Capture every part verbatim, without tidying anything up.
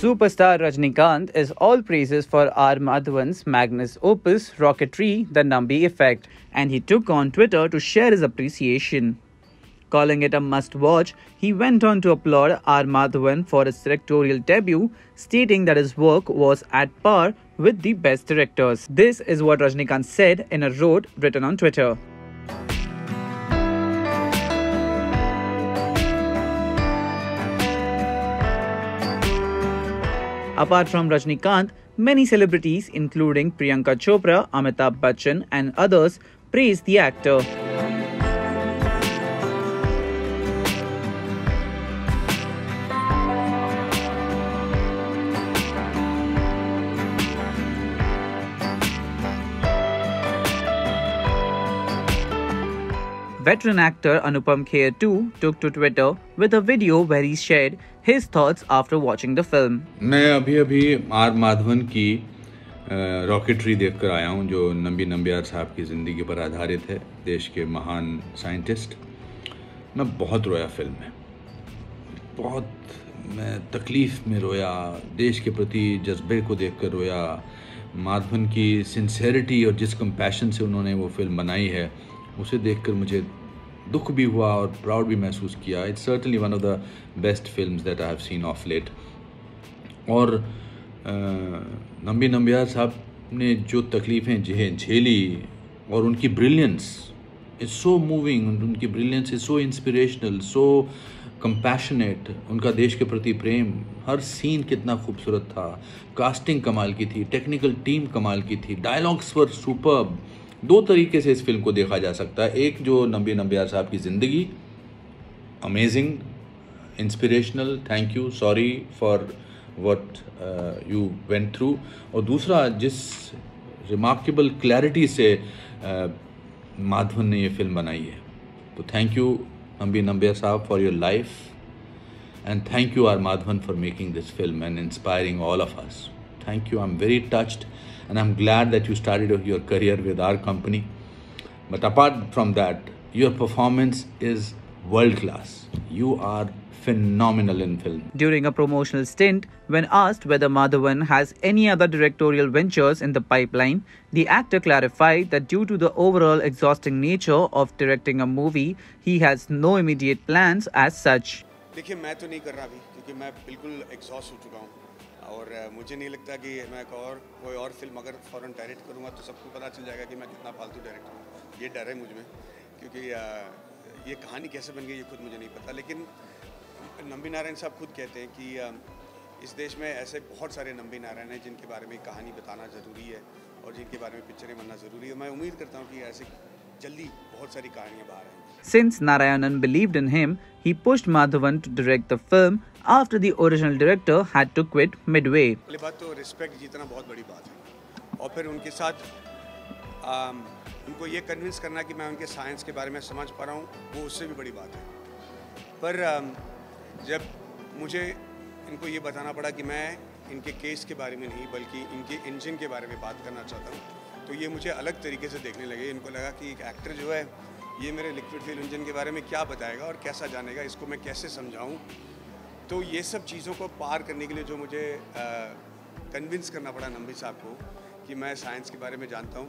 Superstar Rajinikanth is all praises for R. Madhavan's magnus opus Rocketry: The Nambi Effect, and he took on Twitter to share his appreciation. Calling it a must-watch, he went on to applaud R. Madhavan for his directorial debut, stating that his work was at par with the best directors. This is what Rajinikanth said in a note written on Twitter. Apart from Rajinikanth, many celebrities including Priyanka Chopra, Amitabh Bachchan and others praised the actor. Veteran actor Anupam Kher too took to Twitter with a video where he shared his thoughts after watching the film. मैं अभी अभी are Madhavan की rocketry देखकर आया हूं, जो नंबी नंबियार साहब की जिंदगी पर आधारित है, देश के महान साइंटिस्ट। मैं बहुत रोया फिल्म में, बहुत मैं तकलीफ में रोया, देश के प्रति जज्बे को देखकर रोया। माधवन की सिंसेरिटी और जिस कंपैशन से उन्होंने वो फिल्म बनाई है, उसे देखकर मुझे दुख भी हुआ और प्राउड भी महसूस किया। It's certainly one of the best films that I have seen of late. और नंबी नंबियार साहब ने जो तकलीफ़ें झेल झेली और उनकी ब्रिलियंस इज़ सो मूविंग, उनकी brilliance is so inspirational, so compassionate. उनका देश के प्रति प्रेम, हर सीन कितना खूबसूरत था, कास्टिंग कमाल की थी, टेक्निकल टीम कमाल की थी, डायलॉग्स वर सुपर्ब। दो तरीके से इस फिल्म को देखा जा सकता है, एक जो नंबी नंबियार साहब की ज़िंदगी, amazing, inspirational, thank you, sorry for what you went through, और दूसरा जिस रिमार्केबल क्लैरिटी से uh, माधवन ने ये फिल्म बनाई है। तो थैंक यू नंबी नंबियार साहब for your life, and thank you R Madhavan for making this film and inspiring all of us. Thank you. I'm very touched and I'm glad that you started your career with our company. But apart from that, your performance is world class. You are phenomenal in film. During a promotional stint, when asked whether Madhavan has any other directorial ventures in the pipeline, the actor clarified that due to the overall exhausting nature of directing a movie, he has no immediate plans as such. देखिए मैं तो नहीं कर रहा अभी, क्योंकि मैं बिल्कुल एग्जॉस्ट हो चुका हूँ और मुझे नहीं लगता कि मैं और कोई और फिल्म अगर फ़ौरन डायरेक्ट करूँगा तो सबको पता चल जाएगा कि मैं कितना फालतू डायरेक्टर हूँ। ये डर है मुझ में, क्योंकि ये कहानी कैसे बन गई ये खुद मुझे नहीं पता। लेकिन नंबी नारायण साहब खुद कहते हैं कि इस देश में ऐसे बहुत सारे नंबी नारायण हैं जिनके बारे में कहानी बताना ज़रूरी है और जिनके बारे में पिक्चरें बनना ज़रूरी है। मैं उम्मीद करता हूँ कि ऐसे जल्दी बहुत सारी कहानियाँ बाहर आएंगी। Since Narayanan believed in him, he pushed Madhavan to direct the film after the original director had to quit midway. पहली बात तो respect जीतना बहुत बड़ी बात है, और फिर उनके साथ उनको ये convince करना कि मैं उनके science के बारे में समझ पा रहा हूँ, वो उससे भी बड़ी बात है। पर जब मुझे इनको ये बताना पड़ा कि मैं इनके case के बारे में नहीं, बल्कि इनके engine के बारे में बात करना चाहता हूँ, तो ये मुझे अलग तरीके से देखने लगे। इनको लगा कि एक actor जो है ये मेरे लिक्विड फ्यूल इंजन के बारे में क्या बताएगा और कैसा जानेगा, इसको मैं कैसे समझाऊं। तो ये सब चीज़ों को पार करने के लिए जो मुझे कन्विंस करना पड़ा नंबी साहब को कि मैं साइंस के बारे में जानता हूं,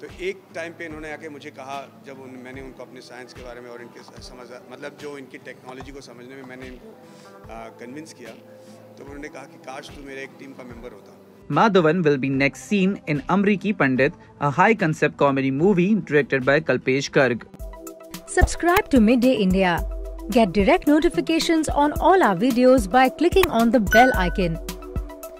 तो एक टाइम पे इन्होंने आके मुझे कहा, जब उन, मैंने उनको अपने साइंस के बारे में और इनके समझ मतलब जो इनकी टेक्नोलॉजी को समझने में मैंने इनको कन्विंस किया, तो उन्होंने कहा कि काश तू मेरे एक टीम का मेम्बर होता। Madhavan will be next seen in Amriki Pandit, a high-concept comedy movie directed by Kalpesh Karg. Subscribe to Midday India. Get direct notifications on all our videos by clicking on the bell icon.